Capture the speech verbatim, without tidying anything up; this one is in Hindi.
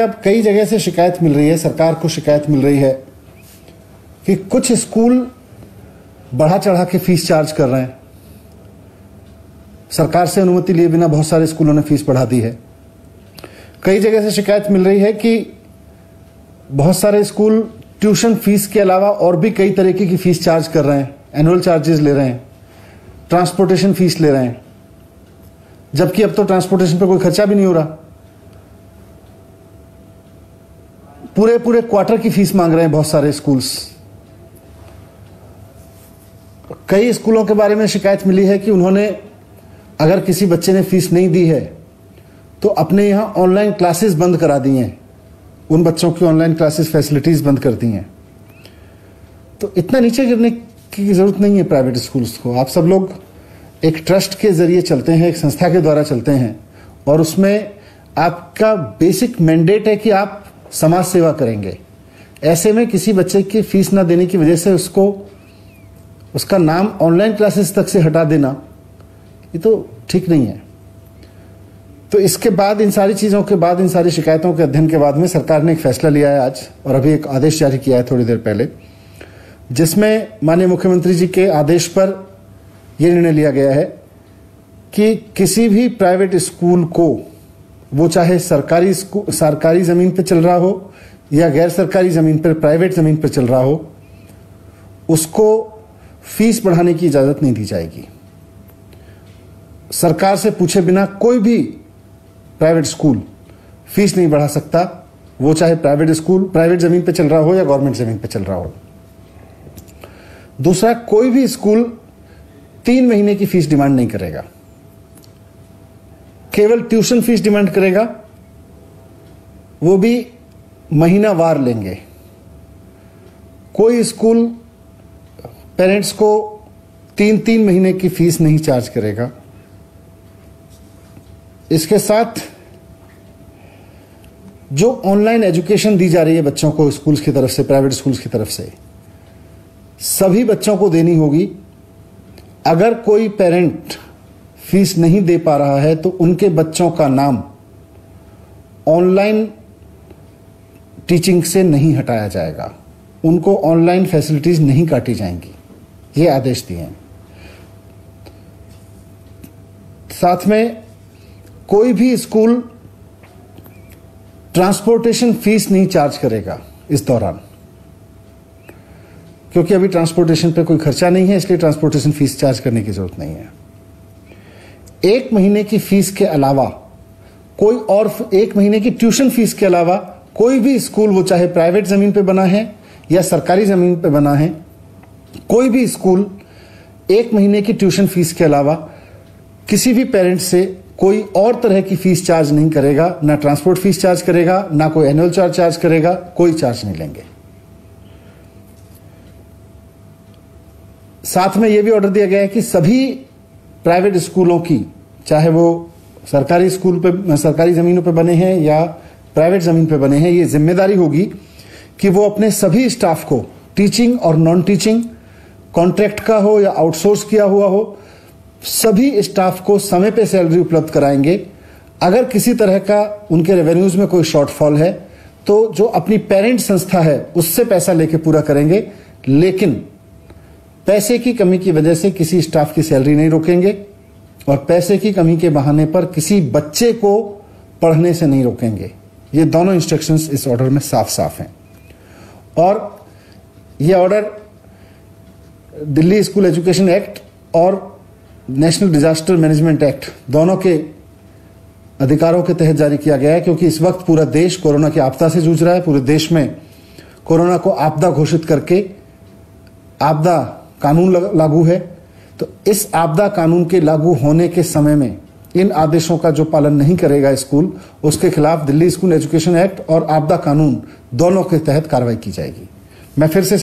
अब कई जगह से शिकायत मिल रही है, सरकार को शिकायत मिल रही है कि कुछ स्कूल बढ़ा चढ़ा के फीस चार्ज कर रहे हैं। सरकार से अनुमति लिए बिना बहुत सारे स्कूलों ने फीस बढ़ा दी है। कई जगह से शिकायत मिल रही है कि बहुत सारे स्कूल ट्यूशन फीस के अलावा और भी कई तरीके की फीस चार्ज कर रहे हैं, एनुअल चार्जेस ले रहे हैं, ट्रांसपोर्टेशन फीस ले रहे हैं, जबकि अब तो ट्रांसपोर्टेशन पर कोई खर्चा भी नहीं हो रहा। पूरे पूरे क्वार्टर की फीस मांग रहे हैं बहुत सारे स्कूल्स। कई स्कूलों के बारे में शिकायत मिली है कि उन्होंने अगर किसी बच्चे ने फीस नहीं दी है तो अपने यहाँ ऑनलाइन क्लासेस बंद करा दी हैं, उन बच्चों की ऑनलाइन क्लासेस फैसिलिटीज बंद कर दी हैं। तो इतना नीचे गिरने की जरूरत नहीं है प्राइवेट स्कूल्स को। आप सब लोग एक ट्रस्ट के जरिए चलते हैं, एक संस्था के द्वारा चलते हैं, और उसमें आपका बेसिक मैंडेट है कि आप समाज सेवा करेंगे। ऐसे में किसी बच्चे की फीस ना देने की वजह से उसको उसका नाम ऑनलाइन क्लासेस तक से हटा देना, ये तो ठीक नहीं है। तो इसके बाद, इन सारी चीज़ों के बाद, इन सारी शिकायतों के अध्ययन के बाद में सरकार ने एक फैसला लिया है आज, और अभी एक आदेश जारी किया है थोड़ी देर पहले, जिसमें माननीय मुख्यमंत्री जी के आदेश पर यह निर्णय लिया गया है कि किसी भी प्राइवेट स्कूल को, वो चाहे सरकारी सरकारी ज़मीन पर चल रहा हो या गैर सरकारी ज़मीन पर, प्राइवेट ज़मीन पर चल रहा हो, उसको फीस बढ़ाने की इजाज़त नहीं दी जाएगी। सरकार से पूछे बिना कोई भी प्राइवेट स्कूल फीस नहीं बढ़ा सकता, वो चाहे प्राइवेट स्कूल प्राइवेट ज़मीन पर चल रहा हो या गवर्नमेंट ज़मीन पर चल रहा हो। दूसरा, कोई भी स्कूल तीन महीने की फीस डिमांड नहीं करेगा, केवल ट्यूशन फीस डिमांड करेगा, वो भी महीना वार लेंगे। कोई स्कूल पेरेंट्स को तीन तीन महीने की फीस नहीं चार्ज करेगा। इसके साथ जो ऑनलाइन एजुकेशन दी जा रही है बच्चों को स्कूल्स की तरफ से, प्राइवेट स्कूल्स की तरफ से, सभी बच्चों को देनी होगी। अगर कोई पेरेंट फीस नहीं दे पा रहा है तो उनके बच्चों का नाम ऑनलाइन टीचिंग से नहीं हटाया जाएगा, उनको ऑनलाइन फैसिलिटीज नहीं काटी जाएंगी, ये आदेश दिए हैं। साथ में कोई भी स्कूल ट्रांसपोर्टेशन फीस नहीं चार्ज करेगा इस दौरान, क्योंकि अभी ट्रांसपोर्टेशन पर कोई खर्चा नहीं है, इसलिए ट्रांसपोर्टेशन फीस चार्ज करने की जरूरत नहीं है। एक महीने की फीस के अलावा कोई और, एक महीने की ट्यूशन फीस के अलावा कोई भी स्कूल, वो चाहे प्राइवेट ज़मीन पे बना है या सरकारी ज़मीन पे बना है, कोई भी स्कूल एक महीने की ट्यूशन फीस के अलावा किसी भी पेरेंट से कोई और तरह की फीस चार्ज नहीं करेगा, ना ट्रांसपोर्ट फीस चार्ज करेगा, ना कोई एनुअल चार्ज चार्ज करेगा, कोई चार्ज नहीं लेंगे। साथ में यह भी ऑर्डर दिया गया है कि सभी प्राइवेट स्कूलों की, चाहे वो सरकारी स्कूल पे, सरकारी ज़मीनों पे बने हैं या प्राइवेट ज़मीन पे बने हैं, ये जिम्मेदारी होगी कि वो अपने सभी स्टाफ को, टीचिंग और नॉन टीचिंग, कॉन्ट्रैक्ट का हो या आउटसोर्स किया हुआ हो, सभी स्टाफ को समय पे सैलरी उपलब्ध कराएंगे। अगर किसी तरह का उनके रेवेन्यूज़ में कोई शॉर्टफॉल है तो जो अपनी पेरेंट संस्था है उससे पैसा लेके पूरा करेंगे, लेकिन पैसे की कमी की वजह से किसी स्टाफ की सैलरी नहीं रोकेंगे और पैसे की कमी के बहाने पर किसी बच्चे को पढ़ने से नहीं रोकेंगे। ये दोनों इंस्ट्रक्शंस इस ऑर्डर में साफ साफ हैं। और ये order Delhi school education act और नेशनल डिजास्टर मैनेजमेंट एक्ट दोनों के अधिकारों के तहत जारी किया गया है, क्योंकि इस वक्त पूरा देश कोरोना की आपदा से जूझ रहा है। पूरे देश में कोरोना को आपदा घोषित करके आपदा कानून लागू है। तो इस आपदा कानून के लागू होने के समय में इन आदेशों का जो पालन नहीं करेगा स्कूल, उसके खिलाफ दिल्ली स्कूल एजुकेशन एक्ट और आपदा कानून दोनों के तहत कार्रवाई की जाएगी। मैं फिर से